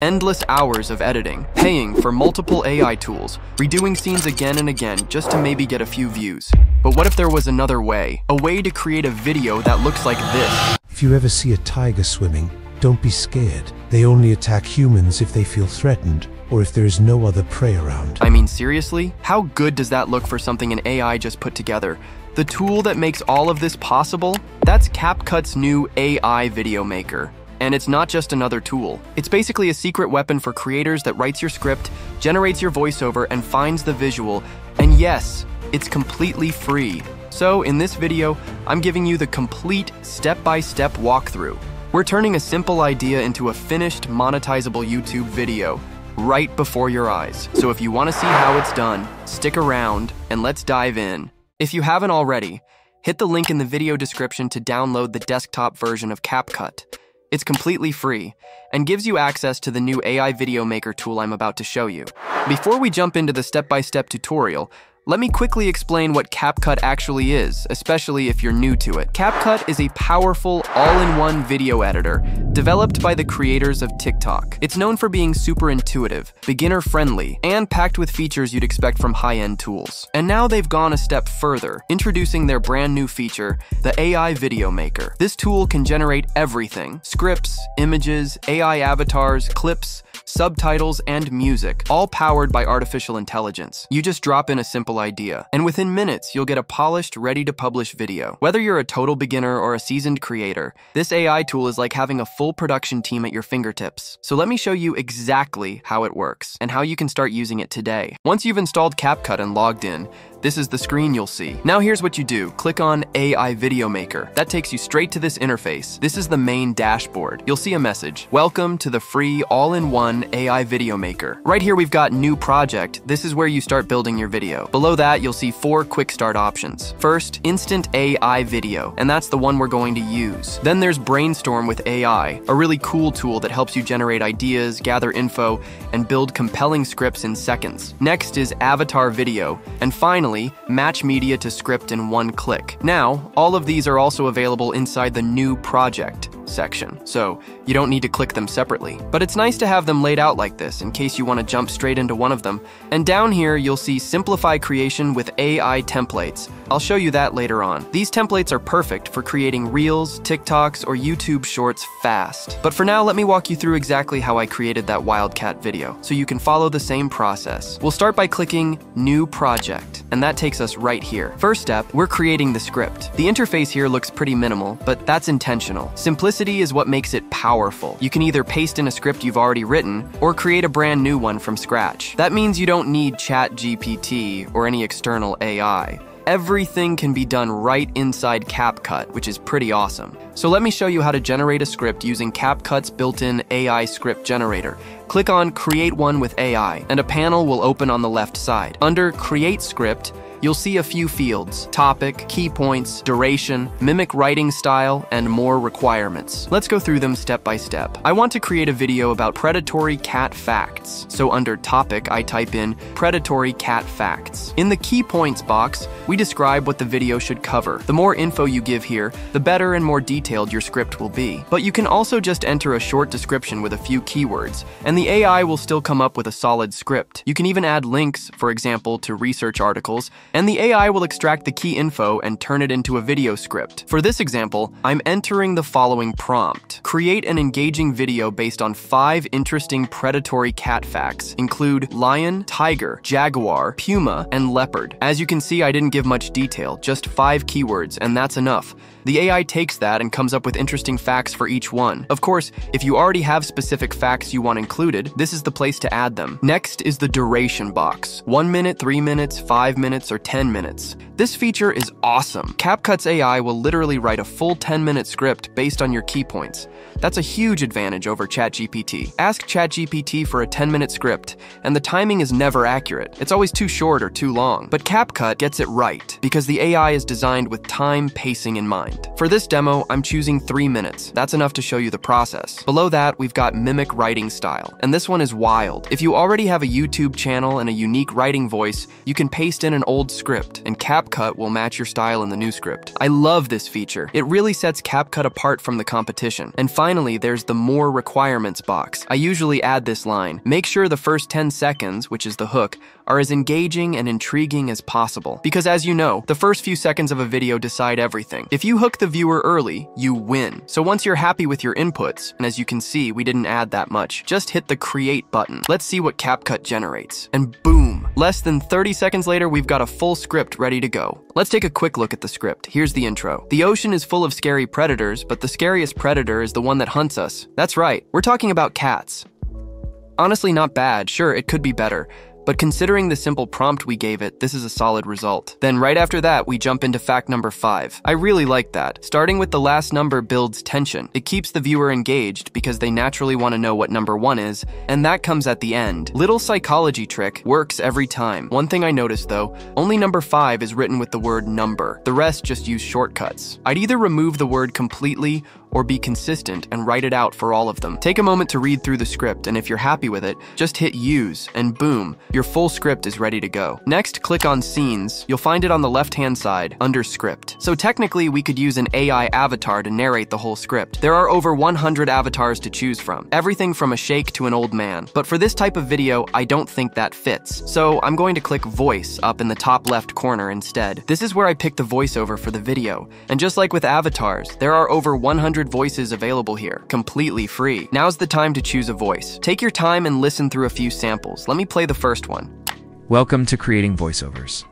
Endless hours of editing, paying for multiple AI tools, redoing scenes again and again just to maybe get a few views. But what if there was another way? A way to create a video that looks like this. If you ever see a tiger swimming, don't be scared. They only attack humans if they feel threatened or if there is no other prey around. I mean, seriously? How good does that look for something an AI just put together? The tool that makes all of this possible? That's CapCut's new AI video maker. And it's not just another tool. It's basically a secret weapon for creators that writes your script, generates your voiceover, and finds the visual. And yes, it's completely free. So in this video, I'm giving you the complete step-by-step walkthrough. We're turning a simple idea into a finished, monetizable YouTube video right before your eyes. So if you want to see how it's done, stick around and let's dive in. If you haven't already, hit the link in the video description to download the desktop version of CapCut. It's completely free and gives you access to the new AI video maker tool I'm about to show you. Before we jump into the step-by-step tutorial, let me quickly explain what CapCut actually is, especially if you're new to it. CapCut is a powerful, all-in-one video editor developed by the creators of TikTok. It's known for being super intuitive, beginner-friendly, and packed with features you'd expect from high-end tools. And now they've gone a step further, introducing their brand new feature, the AI Video Maker. This tool can generate everything: scripts, images, AI avatars, clips, subtitles, and music, all powered by artificial intelligence. You just drop in a simple idea, and within minutes, you'll get a polished, ready-to-publish video. Whether you're a total beginner or a seasoned creator, this AI tool is like having a full production team at your fingertips. So let me show you exactly how it works and how you can start using it today. Once you've installed CapCut and logged in, this is the screen you'll see. Now here's what you do. Click on AI Video Maker. That takes you straight to this interface. This is the main dashboard. You'll see a message. Welcome to the free all-in-one AI Video Maker. Right here we've got New Project. This is where you start building your video. Below that you'll see 4 quick start options. First, Instant AI Video, and that's the one we're going to use. Then there's Brainstorm with AI, a really cool tool that helps you generate ideas, gather info, and build compelling scripts in seconds. Next is Avatar Video, and finally, match media to script in one click. Now, all of these are also available inside the New Project section, so you don't need to click them separately. But it's nice to have them laid out like this in case you want to jump straight into one of them. And down here, you'll see Simplify Creation with AI Templates. I'll show you that later on. These templates are perfect for creating Reels, TikToks, or YouTube Shorts fast. But for now, let me walk you through exactly how I created that wildcat video, so you can follow the same process. We'll start by clicking New Project, and that takes us right here. First step, we're creating the script. The interface here looks pretty minimal, but that's intentional. Simplicity is what makes it powerful. You can either paste in a script you've already written or create a brand new one from scratch. That means you don't need ChatGPT or any external AI. Everything can be done right inside CapCut, which is pretty awesome. So let me show you how to generate a script using CapCut's built-in AI script generator. Click on Create One with AI, and a panel will open on the left side. Under Create Script, you'll see a few fields: topic, key points, duration, mimic writing style, and more requirements. Let's go through them step by step. I want to create a video about predatory cat facts. So under topic, I type in predatory cat facts. In the key points box, we describe what the video should cover. The more info you give here, the better and more detailed your script will be. But you can also just enter a short description with a few keywords, and the AI will still come up with a solid script. You can even add links, for example, to research articles, and the AI will extract the key info and turn it into a video script. For this example, I'm entering the following prompt. Create an engaging video based on 5 interesting predatory cat facts. Include lion, tiger, jaguar, puma, and leopard. As you can see, I didn't give much detail, just 5 keywords, and that's enough. The AI takes that and comes up with interesting facts for each one. Of course, if you already have specific facts you want included, this is the place to add them. Next is the duration box. 1 minute, 3 minutes, 5 minutes, or 10 minutes. This feature is awesome. CapCut's AI will literally write a full 10-minute script based on your key points. That's a huge advantage over ChatGPT. Ask ChatGPT for a 10-minute script, and the timing is never accurate. It's always too short or too long. But CapCut gets it right because the AI is designed with time pacing in mind. content. For this demo, I'm choosing 3 minutes. That's enough to show you the process. Below that, we've got mimic writing style, and this one is wild. If you already have a YouTube channel and a unique writing voice, you can paste in an old script, and CapCut will match your style in the new script. I love this feature. It really sets CapCut apart from the competition. And finally, there's the more requirements box. I usually add this line, make sure the first 10 seconds, which is the hook, are as engaging and intriguing as possible. Because as you know, the first few seconds of a video decide everything. If you hook the viewer early, you win. So once you're happy with your inputs, and as you can see, we didn't add that much, just hit the create button. Let's see what CapCut generates. And boom, less than 30 seconds later, we've got a full script ready to go. Let's take a quick look at the script. Here's the intro. The ocean is full of scary predators, but the scariest predator is the one that hunts us. That's right, we're talking about cats. Honestly, not bad. Sure, it could be better. But considering the simple prompt we gave it, this is a solid result. Then right after that, we jump into fact number 5. I really like that. Starting with the last number builds tension. It keeps the viewer engaged because they naturally want to know what number 1 is, and that comes at the end. Little psychology trick works every time. One thing I noticed though, only number 5 is written with the word number. The rest just use shortcuts. I'd either remove the word completely or be consistent and write it out for all of them. Take a moment to read through the script, and if you're happy with it, just hit use, and boom, your full script is ready to go. Next, click on scenes. You'll find it on the left-hand side, under script. So technically, we could use an AI avatar to narrate the whole script. There are over 100 avatars to choose from, everything from a sheik to an old man. But for this type of video, I don't think that fits. So I'm going to click voice up in the top left corner instead. This is where I pick the voiceover for the video. And just like with avatars, there are over 100 voices available here, completely free. Now's the time to choose a voice. Take your time and listen through a few samples. Let me play the first one. Welcome to creating voiceovers.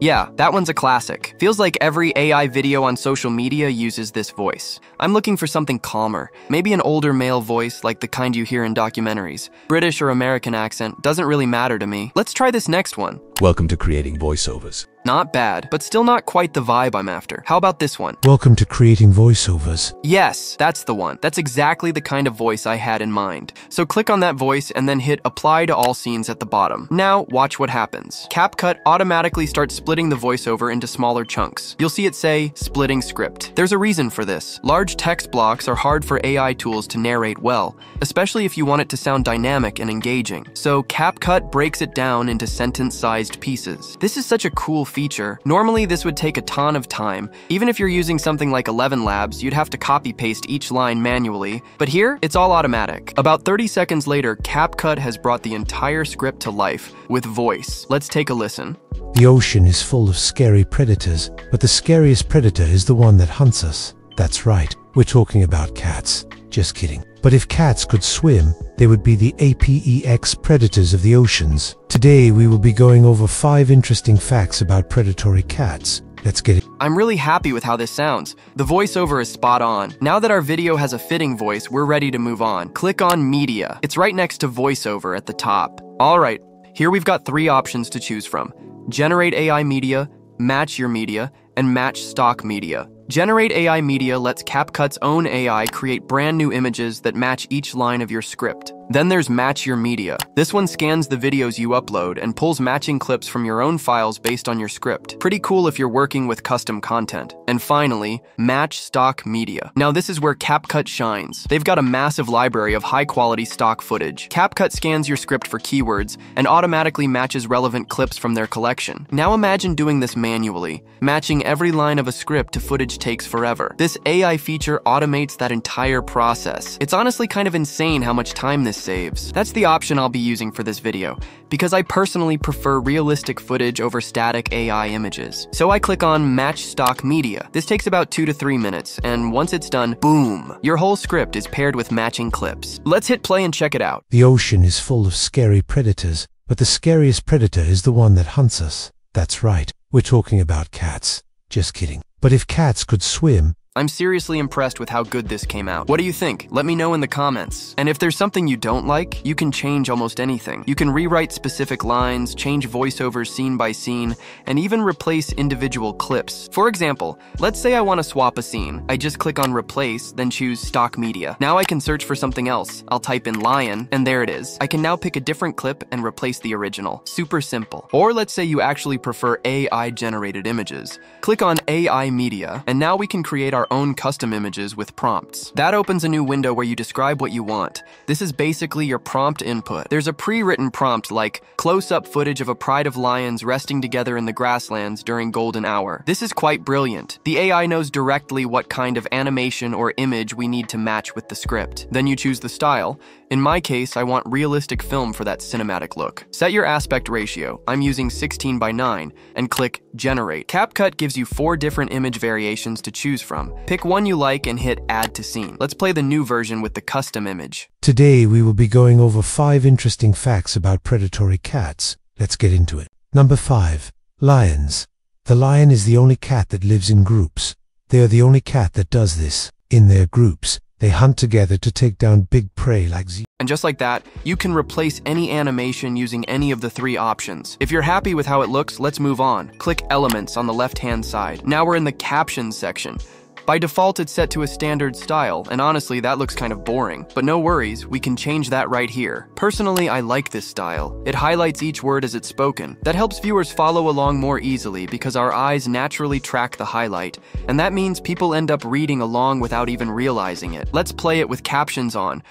Yeah, that one's a classic. Feels like every AI video on social media uses this voice. I'm looking for something calmer, maybe an older male voice like the kind you hear in documentaries. British or American accent doesn't really matter to me. Let's try this next one. Welcome to creating voiceovers. Not bad, but still not quite the vibe I'm after. How about this one? Welcome to creating voiceovers. Yes, that's the one. That's exactly the kind of voice I had in mind. So click on that voice and then hit apply to all scenes at the bottom. Now watch what happens. CapCut automatically starts splitting the voiceover into smaller chunks. You'll see it say, splitting script. There's a reason for this. Large text blocks are hard for AI tools to narrate well, especially if you want it to sound dynamic and engaging. So CapCut breaks it down into sentence-sized pieces. This is such a cool feature. Normally, this would take a ton of time. Even if you're using something like 11 Labs, you'd have to copy-paste each line manually. But here, it's all automatic. About 30 seconds later, CapCut has brought the entire script to life with voice. Let's take a listen. The ocean is full of scary predators, but the scariest predator is the one that hunts us. That's right, we're talking about cats. Just kidding. But if cats could swim, they would be the apex predators of the oceans. Today we will be going over 5 interesting facts about predatory cats. Let's get it. I'm really happy with how this sounds. The voiceover is spot on. Now that our video has a fitting voice, we're ready to move on. Click on media. It's right next to voiceover at the top. All right, here we've got 3 options to choose from. Generate AI media, match your media, and match stock media. Generate AI media lets CapCut's own AI create brand new images that match each line of your script. Then there's match your media. This one scans the videos you upload and pulls matching clips from your own files based on your script. Pretty cool if you're working with custom content. And finally, match stock media. Now this is where CapCut shines. They've got a massive library of high-quality stock footage. CapCut scans your script for keywords and automatically matches relevant clips from their collection. Now imagine doing this manually. Matching every line of a script to footage takes forever. This AI feature automates that entire process. It's honestly kind of insane how much time this saves. That's the option I'll be using for this video, because I personally prefer realistic footage over static AI images. So I click on Match Stock Media. This takes about 2 to 3 minutes, and once it's done, boom! Your whole script is paired with matching clips. Let's hit play and check it out. The ocean is full of scary predators, but the scariest predator is the one that hunts us. That's right, we're talking about cats. Just kidding. But if cats could swim, I'm seriously impressed with how good this came out. What do you think? Let me know in the comments. And if there's something you don't like, you can change almost anything. You can rewrite specific lines, change voiceovers scene by scene, and even replace individual clips. For example, let's say I want to swap a scene. I just click on replace, then choose stock media. Now I can search for something else. I'll type in lion, and there it is. I can now pick a different clip and replace the original. Super simple. Or let's say you actually prefer AI-generated images. Click on AI media, and now we can create our own custom images with prompts. That opens a new window where you describe what you want. This is basically your prompt input. There's a pre-written prompt like close-up footage of a pride of lions resting together in the grasslands during golden hour. This is quite brilliant. The AI knows directly what kind of animation or image we need to match with the script. Then you choose the style. In my case, I want realistic film for that cinematic look. Set your aspect ratio. I'm using 16:9 and click generate. CapCut gives you 4 different image variations to choose from. Pick one you like and hit add to scene. Let's play the new version with the custom image. Today we will be going over 5 interesting facts about predatory cats. Let's get into it. Number 5. Lions. The lion is the only cat that lives in groups. They are the only cat that does this. In their groups, they hunt together to take down big prey like zebras. And just like that, you can replace any animation using any of the 3 options. If you're happy with how it looks, let's move on. Click Elements on the left-hand side. Now we're in the Captions section. By default, it's set to a standard style, and honestly, that looks kind of boring. But no worries, we can change that right here. Personally, I like this style. It highlights each word as it's spoken. That helps viewers follow along more easily because our eyes naturally track the highlight, and that means people end up reading along without even realizing it. Let's play it with captions on.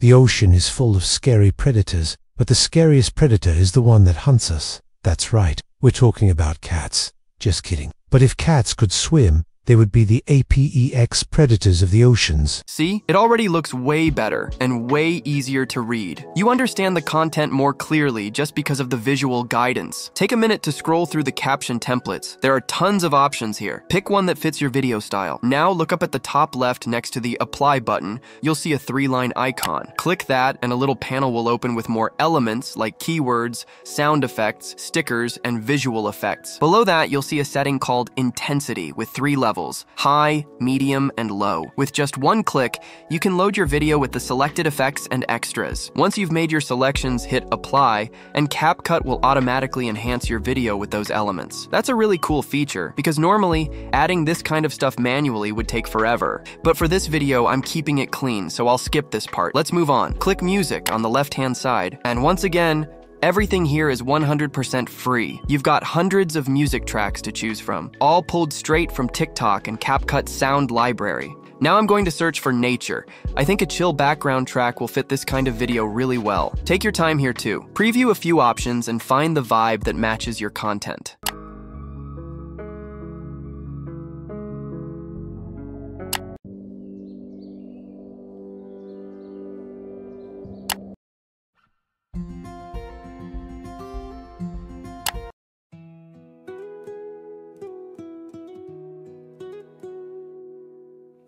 The ocean is full of scary predators, but the scariest predator is the one that hunts us. That's right, we're talking about cats. Just kidding. But if cats could swim, they would be the apex predators of the oceans. See? It already looks way better and way easier to read. You understand the content more clearly just because of the visual guidance. Take a minute to scroll through the caption templates. There are tons of options here. Pick one that fits your video style. Now look up at the top left next to the Apply button. You'll see a 3-line icon. Click that and a little panel will open with more elements like keywords, sound effects, stickers, and visual effects. Below that, you'll see a setting called Intensity with 3 levels. High, medium, and low. With just one click, you can load your video with the selected effects and extras. Once you've made your selections, hit apply, and CapCut will automatically enhance your video with those elements. That's a really cool feature, because normally, adding this kind of stuff manually would take forever. But for this video, I'm keeping it clean, so I'll skip this part. Let's move on. Click Music on the left-hand side, and once again, everything here is 100% free. You've got hundreds of music tracks to choose from, all pulled straight from TikTok and CapCut's sound library. Now I'm going to search for nature. I think a chill background track will fit this kind of video really well. Take your time here too. Preview a few options and find the vibe that matches your content.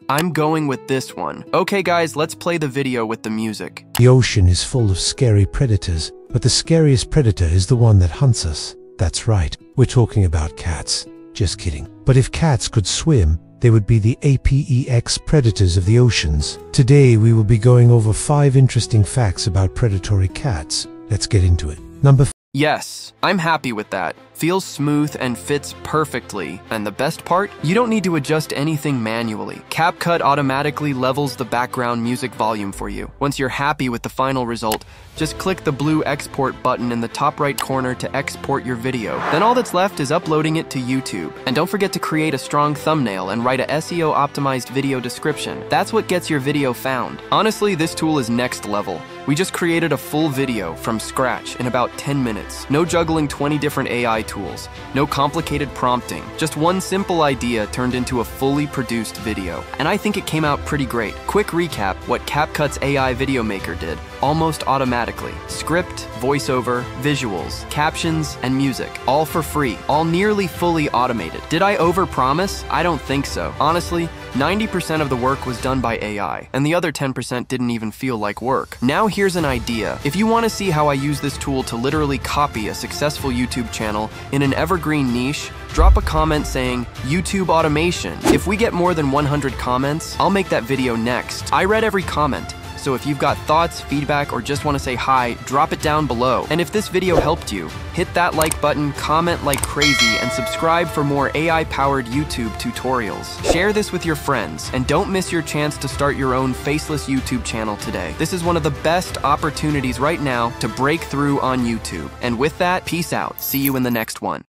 I'm going with this one. Okay guys, let's play the video with the music. The ocean is full of scary predators, but the scariest predator is the one that hunts us. That's right, we're talking about cats. Just kidding. But if cats could swim, they would be the apex predators of the oceans. Today we will be going over 5 interesting facts about predatory cats. Let's get into it. Number 5. Yes, I'm happy with that. Feels smooth and fits perfectly. And the best part? You don't need to adjust anything manually. CapCut automatically levels the background music volume for you. Once you're happy with the final result, just click the blue export button in the top right corner to export your video. Then all that's left is uploading it to YouTube. And don't forget to create a strong thumbnail and write a SEO-optimized video description. That's what gets your video found. Honestly, this tool is next level. We just created a full video from scratch in about 10 minutes. No juggling 20 different AI tools, no complicated prompting, just one simple idea turned into a fully produced video. And I think it came out pretty great. Quick recap, what CapCut's AI video maker did. almost automatically. Script, voiceover, visuals, captions, and music, all for free, all nearly fully automated. Did I overpromise? I don't think so. Honestly, 90% of the work was done by AI, and the other 10% didn't even feel like work. Now here's an idea. If you want to see how I use this tool to literally copy a successful YouTube channel in an evergreen niche, drop a comment saying, YouTube automation. If we get more than 100 comments, I'll make that video next. I read every comment. So if you've got thoughts, feedback, or just want to say hi, drop it down below. And if this video helped you, hit that like button, comment like crazy, and subscribe for more AI-powered YouTube tutorials. Share this with your friends, and don't miss your chance to start your own faceless YouTube channel today. This is one of the best opportunities right now to break through on YouTube. And with that, peace out. See you in the next one.